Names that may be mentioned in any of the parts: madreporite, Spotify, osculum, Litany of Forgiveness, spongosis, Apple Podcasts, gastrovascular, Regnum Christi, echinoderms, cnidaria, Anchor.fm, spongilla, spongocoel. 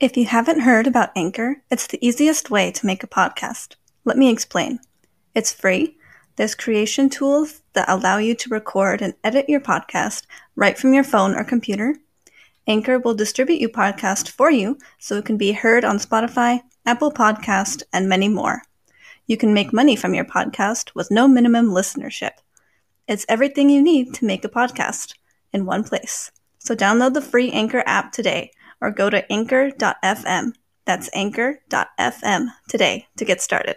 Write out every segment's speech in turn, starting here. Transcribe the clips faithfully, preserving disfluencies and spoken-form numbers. If you haven't heard about Anchor, it's the easiest way to make a podcast. Let me explain. It's free. There's creation tools that allow you to record and edit your podcast right from your phone or computer. Anchor will distribute your podcast for you so it can be heard on Spotify, Apple Podcasts, and many more. You can make money from your podcast with no minimum listenership. It's everything you need to make a podcast in one place. So download the free Anchor app today. Or go to anchor dot f m. That's anchor dot f m today to get started.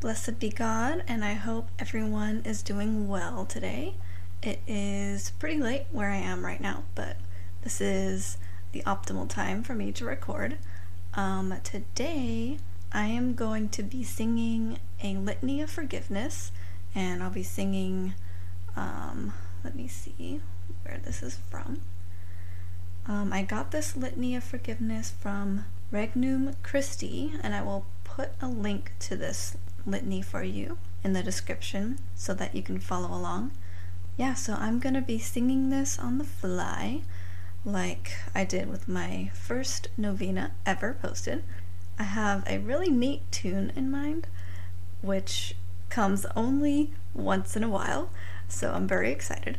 Blessed be God, and I hope everyone is doing well today. It is pretty late where I am right now, but this is the optimal time for me to record. Um, today, I am going to be singing a litany of forgiveness, and I'll be singing, um, let me see where this is from. Um, I got this litany of forgiveness from Regnum Christi, and I will put a link to this litany for you in the description so that you can follow along. Yeah, so I'm going to be singing this on the fly like I did with my first novena ever posted. I have a really neat tune in mind, which comes only once in a while, so I'm very excited.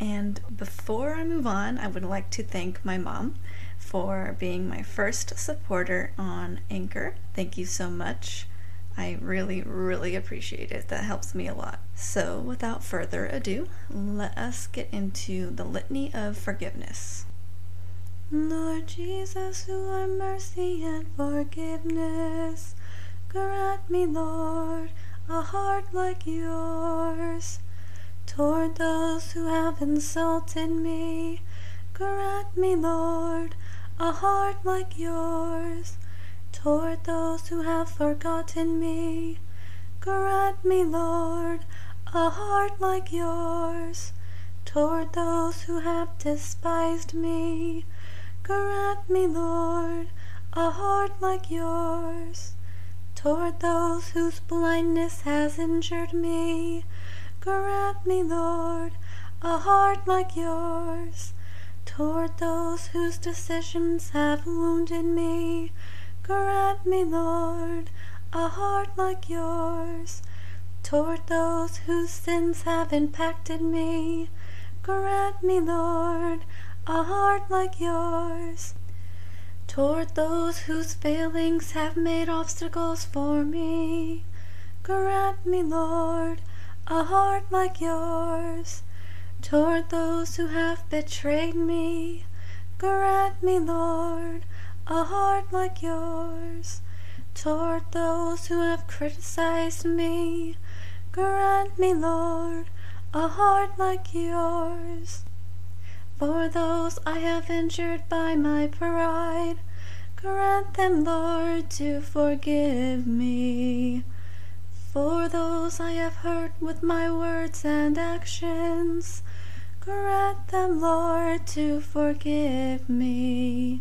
And before I move on, I would like to thank my mom for being my first supporter on Anchor. Thank you so much. I really, really appreciate it. That helps me a lot. So without further ado, let us get into the litany of forgiveness. Lord Jesus, who art mercy and forgiveness, grant me, Lord, a heart like yours. Toward those who have insulted me, grant me, Lord, a heart like yours. Toward those who have forgotten me, grant me, Lord, a heart like yours. Toward those who have despised me, grant me, Lord, a heart like yours. Toward those whose blindness has injured me, grant me, Lord, a heart like yours. Toward those whose decisions have wounded me, grant me, Lord, a heart like yours. Toward those whose sins have impacted me, grant me, Lord, a heart like yours. Toward those whose failings have made obstacles for me, grant me, Lord, a heart like yours. Toward those who have betrayed me, grant me, Lord, a heart like yours. Toward those who have criticized me, grant me, Lord, a heart like yours. For those I have injured by my pride, grant them, Lord, to forgive me. For those I have hurt with my words and actions, grant them, Lord, to forgive me.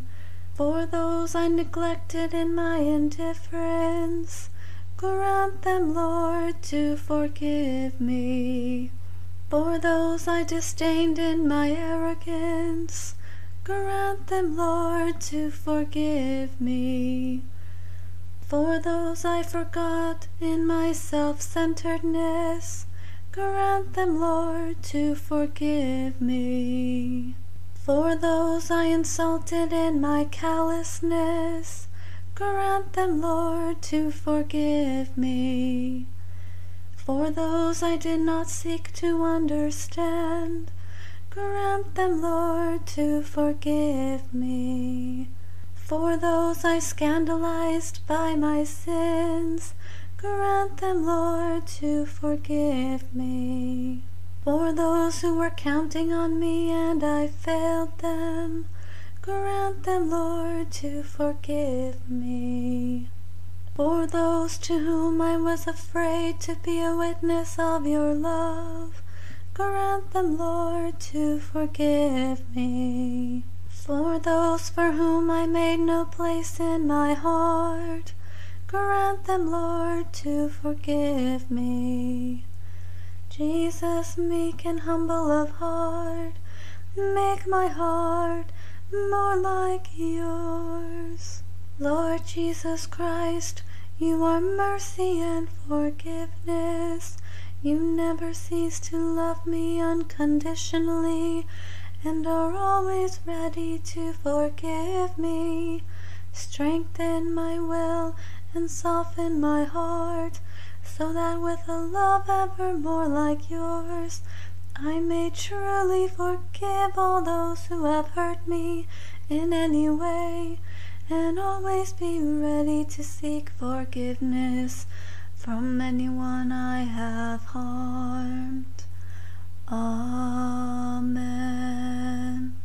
For those I neglected in my indifference, grant them, Lord, to forgive me. For those I disdained in my arrogance, grant them, Lord, to forgive me. For those I forgot in my self-centeredness, grant them, Lord, to forgive me. For those I insulted in my callousness, grant them, Lord, to forgive me. For those I did not seek to understand, grant them, Lord, to forgive me. For those I scandalized by my sins, grant them, Lord, to forgive me. For those who were counting on me and I failed them, grant them, Lord, to forgive me. For those to whom I was afraid to be a witness of your love, grant them, Lord, to forgive me. For those for whom I made no place in my heart, grant them, Lord, to forgive me. Jesus, meek and humble of heart, make my heart more like yours. Lord Jesus Christ, you are mercy and forgiveness. You never cease to love me unconditionally and are always ready to forgive me. Strengthen my will and soften my heart, so that with a love ever more like yours, I may truly forgive all those who have hurt me in any way, and always be ready to seek forgiveness from anyone I have harmed. Amen.